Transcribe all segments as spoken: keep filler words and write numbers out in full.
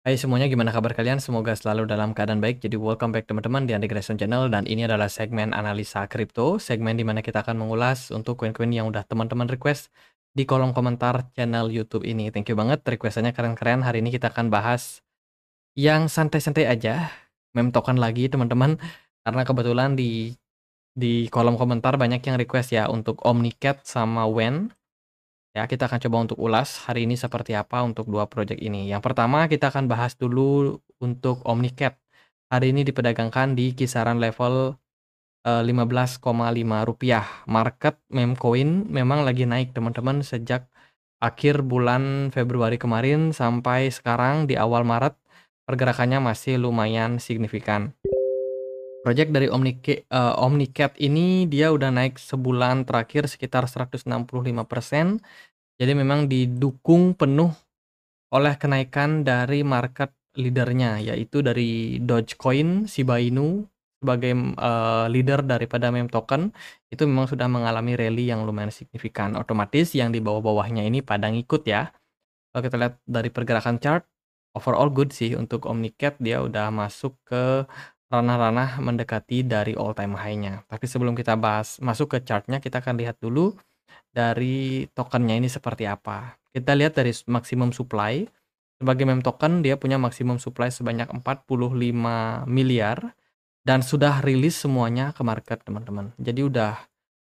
Hai semuanya, gimana kabar kalian? Semoga selalu dalam keadaan baik. Jadi welcome back teman-teman di Anti-Gradation Channel, dan ini adalah segmen analisa kripto, segmen dimana kita akan mengulas untuk koin-koin yang udah teman-teman request di kolom komentar channel YouTube ini. Thank you banget, requestannya keren-keren. Hari ini kita akan bahas yang santai-santai aja, meme token lagi teman-teman, karena kebetulan di di kolom komentar banyak yang request ya untuk Omnicat sama W E N. Ya, kita akan coba untuk ulas hari ini seperti apa untuk dua project ini. Yang pertama kita akan bahas dulu untuk Omnicat. Hari ini diperdagangkan di kisaran level eh, lima belas koma lima rupiah. Market memecoin memang lagi naik teman-teman sejak akhir bulan Februari kemarin sampai sekarang di awal Maret. Pergerakannya masih lumayan signifikan. Project dari Omnicat, uh, Omnicat ini dia udah naik sebulan terakhir sekitar seratus enam puluh lima persen. Jadi memang didukung penuh oleh kenaikan dari market leadernya, yaitu dari Dogecoin, Shiba Inu sebagai uh, leader daripada meme token. Itu memang sudah mengalami rally yang lumayan signifikan. Otomatis yang di bawah-bawahnya ini pada ngikut ya. Kalau kita lihat dari pergerakan chart, overall good sih untuk Omnicat, dia udah masuk ke ranah-ranah mendekati dari all time high-nya. Tapi sebelum kita bahas masuk ke chartnya, kita akan lihat dulu dari tokennya ini seperti apa. Kita lihat dari maximum supply. Sebagai meme token, dia punya maximum supply sebanyak empat puluh lima miliar dan sudah rilis semuanya ke market teman-teman. Jadi udah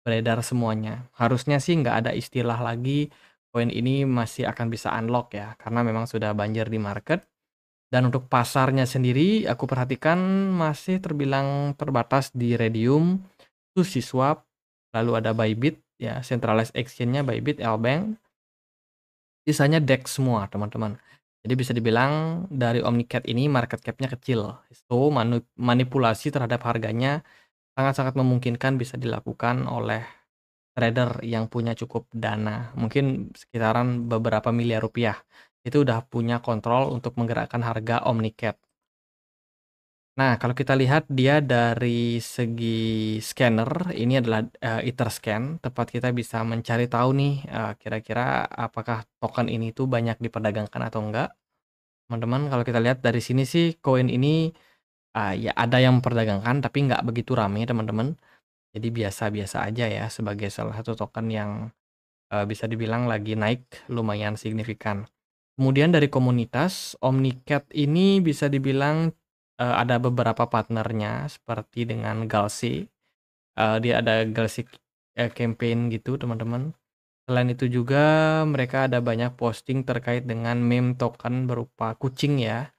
beredar semuanya. Harusnya sih nggak ada istilah lagi koin ini masih akan bisa unlock ya, karena memang sudah banjir di market. Dan untuk pasarnya sendiri, aku perhatikan masih terbilang terbatas di Raydium, Sushi Swap, lalu ada Bybit, ya, centralized exchange-nya Bybit, Lbank. Sisanya D E X semua, teman-teman. Jadi bisa dibilang dari Omnicat ini market cap-nya kecil. So, manipulasi terhadap harganya sangat-sangat memungkinkan bisa dilakukan oleh trader yang punya cukup dana. Mungkin sekitaran beberapa miliar rupiah. Itu udah punya kontrol untuk menggerakkan harga Omnicat. Nah, kalau kita lihat dia dari segi scanner, ini adalah uh, Etherscan, tempat kita bisa mencari tahu nih kira-kira uh, apakah token ini tuh banyak diperdagangkan atau enggak. Teman-teman, kalau kita lihat dari sini sih koin ini uh, ya ada yang memperdagangkan tapi nggak begitu rame teman-teman. Jadi biasa-biasa aja ya sebagai salah satu token yang uh, bisa dibilang lagi naik lumayan signifikan. Kemudian dari komunitas, Omnicat ini bisa dibilang uh, ada beberapa partnernya seperti dengan Galaxy. Uh, dia ada Galaxy uh, campaign gitu teman-teman. Selain itu juga mereka ada banyak posting terkait dengan meme token berupa kucing ya.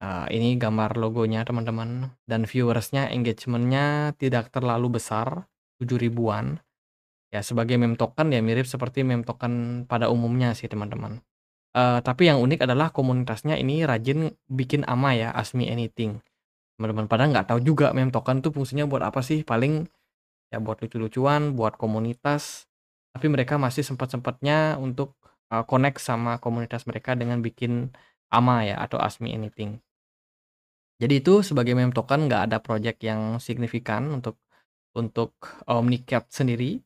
Uh, ini gambar logonya teman-teman. Dan viewersnya, engagementnya tidak terlalu besar, tujuh ribuan. Ya, sebagai meme token ya mirip seperti meme token pada umumnya sih teman-teman. Uh, tapi yang unik adalah komunitasnya ini rajin bikin ama ya, ask me anything. Teman-teman pada nggak tahu juga meme token tuh fungsinya buat apa sih, paling ya buat lucu-lucuan, buat komunitas. Tapi mereka masih sempat-sempatnya untuk uh, connect sama komunitas mereka dengan bikin ama ya, atau ask me anything. Jadi itu sebagai meme token nggak ada project yang signifikan untuk untuk Omnicat sendiri.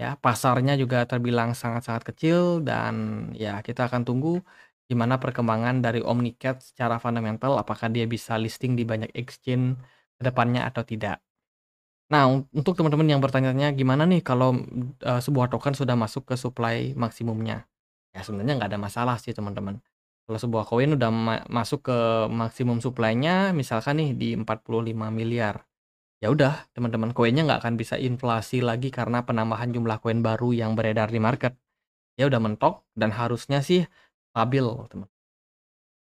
Ya, pasarnya juga terbilang sangat-sangat kecil, dan ya kita akan tunggu gimana perkembangan dari Omnicat secara fundamental, apakah dia bisa listing di banyak exchange ke depannya atau tidak. Nah, untuk teman-teman yang bertanya-tanya gimana nih kalau uh, sebuah token sudah masuk ke supply maksimumnya. Ya sebenarnya nggak ada masalah sih teman-teman. Kalau sebuah koin udah ma masuk ke maksimum supply-nya, misalkan nih di empat puluh lima miliar. Ya udah, teman-teman, koinnya nggak akan bisa inflasi lagi karena penambahan jumlah koin baru yang beredar di market. Ya udah mentok dan harusnya sih stabil, teman.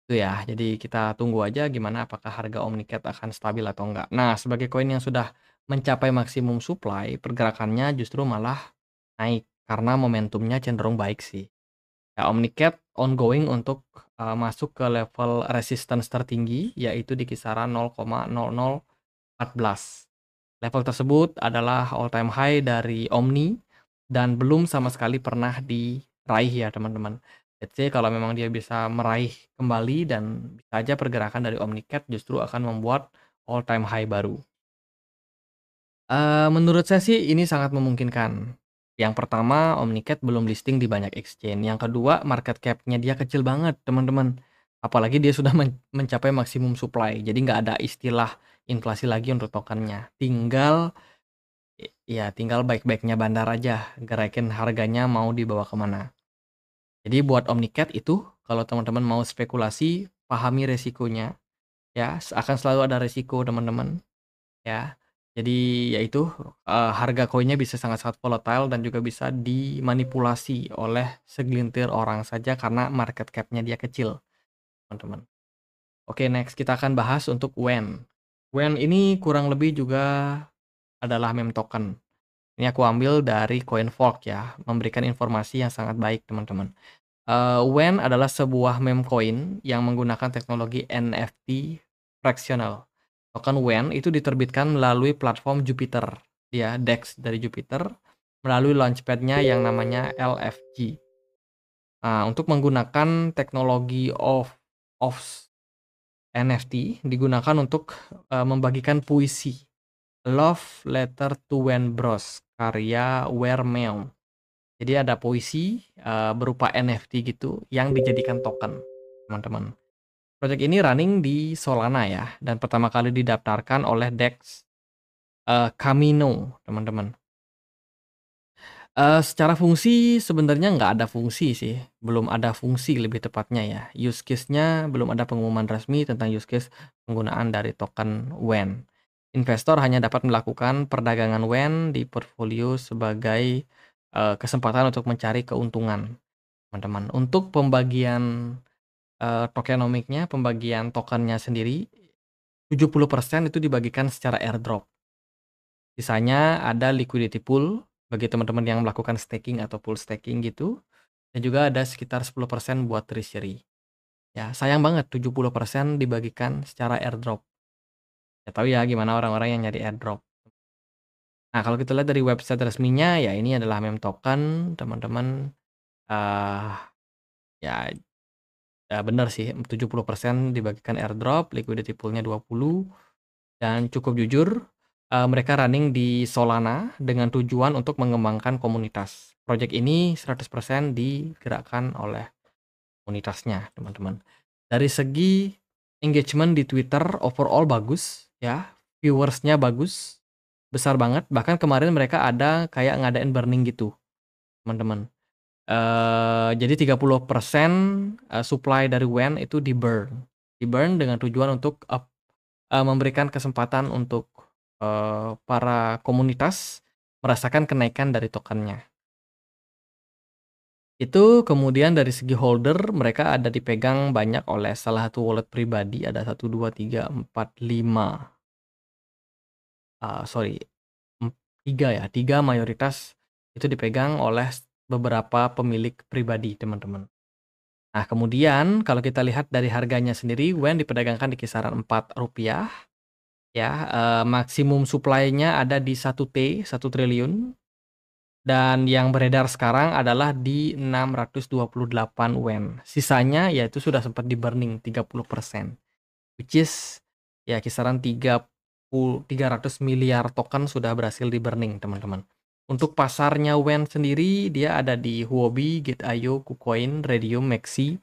Itu ya. Jadi kita tunggu aja gimana apakah harga Omnicat akan stabil atau enggak. Nah, sebagai koin yang sudah mencapai maksimum supply, pergerakannya justru malah naik karena momentumnya cenderung baik sih. Ya, Omnicat ongoing untuk uh, masuk ke level resistance tertinggi, yaitu di kisaran nol koma nol nol empat belas. Level tersebut adalah all time high dari Omni dan belum sama sekali pernah diraih ya teman-teman. Let's say kalau memang dia bisa meraih kembali, dan bisa aja pergerakan dari Omnicat justru akan membuat all time high baru. Uh, menurut saya sih ini sangat memungkinkan. Yang pertama, Omnicat belum listing di banyak exchange. Yang kedua, market cap-nya dia kecil banget teman-teman. Apalagi dia sudah men mencapai maksimum supply. Jadi nggak ada istilah inflasi lagi untuk tokennya. Tinggal ya tinggal baik-baiknya bandar aja, gerakin harganya mau dibawa kemana. Jadi buat Omnicat itu, kalau teman-teman mau spekulasi, pahami resikonya. Ya, akan selalu ada resiko teman-teman. Ya, jadi yaitu uh, harga koinnya bisa sangat-sangat volatile dan juga bisa dimanipulasi oleh segelintir orang saja karena market cap-nya dia kecil, teman-teman. Oke, next kita akan bahas untuk W E N. W E N ini kurang lebih juga adalah meme token. Ini aku ambil dari Coin Fork ya, memberikan informasi yang sangat baik, teman-teman. Uh, W E N adalah sebuah meme coin yang menggunakan teknologi N F T fractional. Token W E N itu diterbitkan melalui platform Jupiter, ya, D E X dari Jupiter, melalui launchpad-nya yang namanya L F G. Nah, untuk menggunakan teknologi of, of N F T digunakan untuk uh, membagikan puisi Love Letter to W E N Bros karya Wermeum. Jadi ada puisi uh, berupa N F T gitu yang dijadikan token, teman-teman. Project ini running di Solana ya, dan pertama kali didaftarkan oleh D E X uh, Kamino, teman-teman. Uh, secara fungsi sebenarnya nggak ada fungsi sih, belum ada fungsi lebih tepatnya ya. Use case-nya belum ada pengumuman resmi tentang use case penggunaan dari token W E N. Investor hanya dapat melakukan perdagangan W E N di portfolio sebagai uh, kesempatan untuk mencari keuntungan, teman-teman. Untuk pembagian Uh, tokenomiknya, pembagian tokennya sendiri tujuh puluh persen itu dibagikan secara airdrop. Sisanya ada liquidity pool bagi teman-teman yang melakukan staking atau pool staking gitu. Dan juga ada sekitar sepuluh persen buat treasury. Ya, sayang banget tujuh puluh persen dibagikan secara airdrop. Ya tahu ya gimana orang-orang yang nyari airdrop. Nah, kalau kita lihat dari website resminya ya ini adalah meme token, teman-teman. Uh, ya Ya benar sih, tujuh puluh persen dibagikan airdrop, liquidity poolnya dua puluh. Dan cukup jujur, uh, mereka running di Solana dengan tujuan untuk mengembangkan komunitas. Project ini seratus persen digerakkan oleh komunitasnya, teman-teman. Dari segi engagement di Twitter, overall bagus, ya. Viewersnya bagus, besar banget. Bahkan kemarin mereka ada kayak ngadain burning gitu, teman-teman. Uh, jadi tiga puluh persen supply dari W E N itu di burn. Di burn dengan tujuan untuk up, uh, memberikan kesempatan untuk uh, para komunitas merasakan kenaikan dari tokennya. Itu kemudian dari segi holder mereka ada dipegang banyak oleh salah satu wallet pribadi, ada satu, dua, tiga, empat, lima. Uh, sorry, tiga ya, tiga mayoritas itu dipegang oleh beberapa pemilik pribadi, teman-teman. Nah, kemudian kalau kita lihat dari harganya sendiri, W E N diperdagangkan di kisaran empat rupiah. Ya, eh, maksimum supply-nya ada di satu T, satu triliun. Dan yang beredar sekarang adalah di enam ratus dua puluh delapan W E N. Sisanya yaitu sudah sempat di burning tiga puluh persen. Which is ya kisaran tiga ratus miliar token sudah berhasil di burning, teman-teman. Untuk pasarnya W E N sendiri, dia ada di Huobi, Gate dot i o, Kucoin, Raydium, Maxi,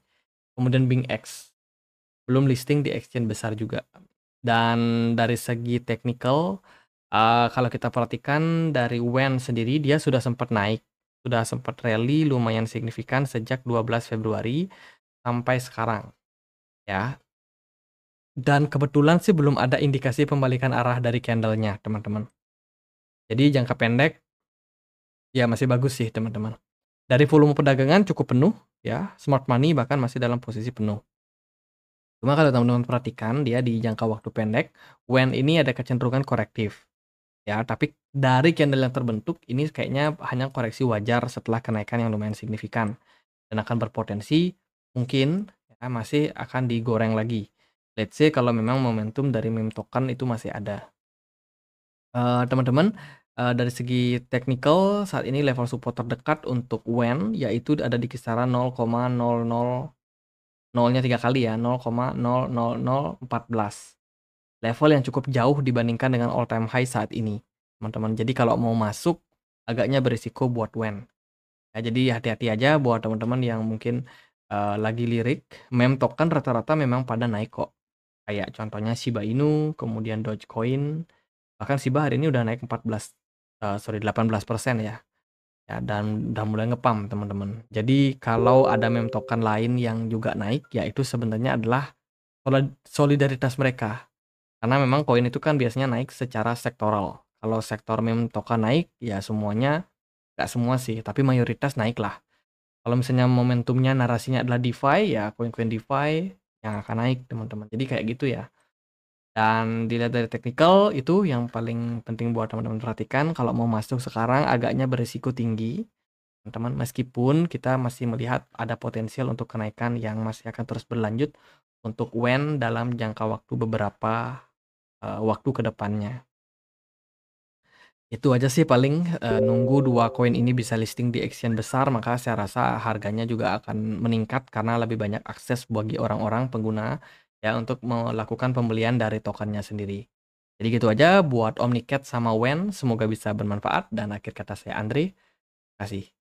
kemudian BingX. Belum listing di exchange besar juga. Dan dari segi technical, uh, kalau kita perhatikan dari W E N sendiri, dia sudah sempat naik. Sudah sempat rally lumayan signifikan sejak dua belas Februari sampai sekarang. Ya. Dan kebetulan sih belum ada indikasi pembalikan arah dari candlenya, teman-teman. Jadi jangka pendek, ya masih bagus sih teman-teman. Dari volume perdagangan cukup penuh ya. Smart money bahkan masih dalam posisi penuh. Cuma kalau teman-teman perhatikan dia di jangka waktu pendek W E N ini ada kecenderungan korektif. Ya, tapi dari candle yang terbentuk ini kayaknya hanya koreksi wajar setelah kenaikan yang lumayan signifikan dan akan berpotensi mungkin ya, masih akan digoreng lagi. Let's say kalau memang momentum dari meme token itu masih ada. Teman-teman, uh, Uh, dari segi technical, saat ini level support terdekat untuk W E N yaitu ada di kisaran nol koma nol nol nol-nya tiga kali ya, nol koma nol nol nol satu empat. Level yang cukup jauh dibandingkan dengan all time high saat ini, teman-teman. Jadi kalau mau masuk agaknya berisiko buat W E N. Ya, jadi hati-hati aja buat teman-teman yang mungkin uh, lagi lirik, meme token rata-rata memang pada naik kok. Kayak contohnya Shiba Inu, kemudian Dogecoin, bahkan Shiba hari ini udah naik empat belas, uh, sorry delapan belas persen ya. Ya, dan udah mulai ngepump teman-teman. Jadi kalau ada meme token lain yang juga naik, yaitu sebenarnya adalah solidaritas mereka. Karena memang koin itu kan biasanya naik secara sektoral. Kalau sektor meme token naik, ya semuanya, nggak semua sih, tapi mayoritas naik lah. Kalau misalnya momentumnya narasinya adalah DeFi, ya koin-koin DeFi yang akan naik teman-teman. Jadi kayak gitu ya. Dan dilihat dari teknikal, itu yang paling penting buat teman-teman perhatikan. Kalau mau masuk sekarang agaknya berisiko tinggi teman-teman, meskipun kita masih melihat ada potensial untuk kenaikan yang masih akan terus berlanjut untuk W E N dalam jangka waktu beberapa uh, waktu ke depannya. Itu aja sih paling, uh, nunggu dua koin ini bisa listing di exchange besar, maka saya rasa harganya juga akan meningkat karena lebih banyak akses bagi orang-orang pengguna ya untuk melakukan pembelian dari tokennya sendiri. Jadi gitu aja buat Omnicat sama W E N, semoga bisa bermanfaat, dan akhir kata saya Andri, terima kasih.